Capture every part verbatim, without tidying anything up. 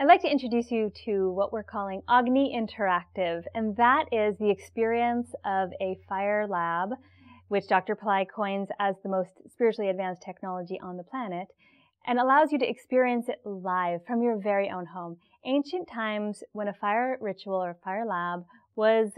I'd like to introduce you to what we're calling Agni Interactive, and that is the experience of a fire lab, which Doctor Pillai coins as the most spiritually advanced technology on the planet, and allows you to experience it live from your very own home. Ancient times, when a fire ritual or fire lab was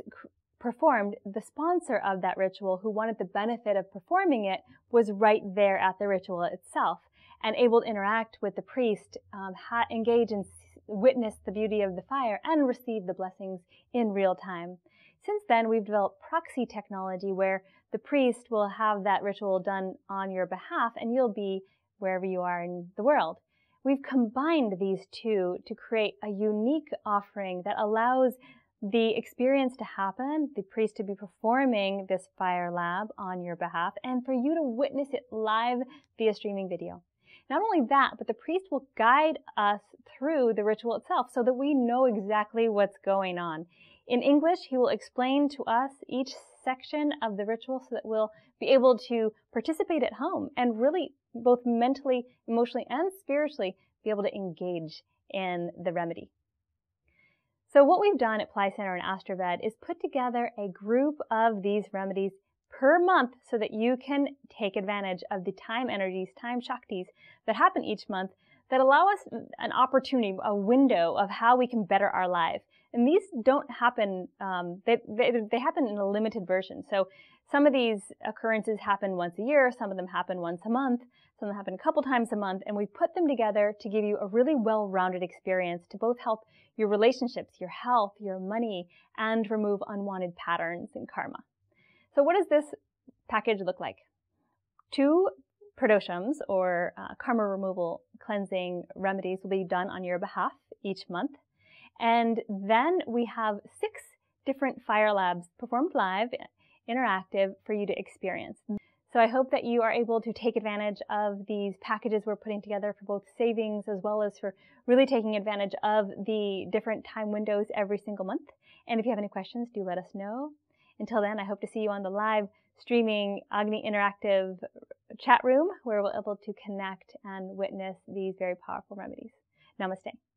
performed, the sponsor of that ritual, who wanted the benefit of performing it, was right there at the ritual itself and able to interact with the priest, um, ha engage and witness the beauty of the fire, and receive the blessings in real time. Since then, we've developed proxy technology where the priest will have that ritual done on your behalf and you'll be wherever you are in the world. We've combined these two to create a unique offering that allows the experience to happen, the priest to be performing this fire lab on your behalf, and for you to witness it live via streaming video. Not only that, but the priest will guide us through the ritual itself so that we know exactly what's going on. In English, he will explain to us each section of the ritual so that we'll be able to participate at home and really both mentally, emotionally, and spiritually be able to engage in the remedy. So what we've done at Pillai Center and AstroVed is put together a group of these remedies per month so that you can take advantage of the time energies, time shaktis that happen each month that allow us an opportunity, a window of how we can better our lives. And these don't happen, um, they, they, they happen in a limited version. So some of these occurrences happen once a year, some of them happen once a month, some of them happen a couple times a month, and we put them together to give you a really well-rounded experience to both help your relationships, your health, your money, and remove unwanted patterns and karma. So what does this package look like? Two Pradoshams, or uh, karma removal cleansing remedies, will be done on your behalf each month. And then we have six different fire labs performed live, interactive, for you to experience. So I hope that you are able to take advantage of these packages we're putting together for both savings as well as for really taking advantage of the different time windows every single month. And if you have any questions, do let us know. Until then, I hope to see you on the live streaming Agni Interactive chat room where we're able to connect and witness these very powerful remedies. Namaste.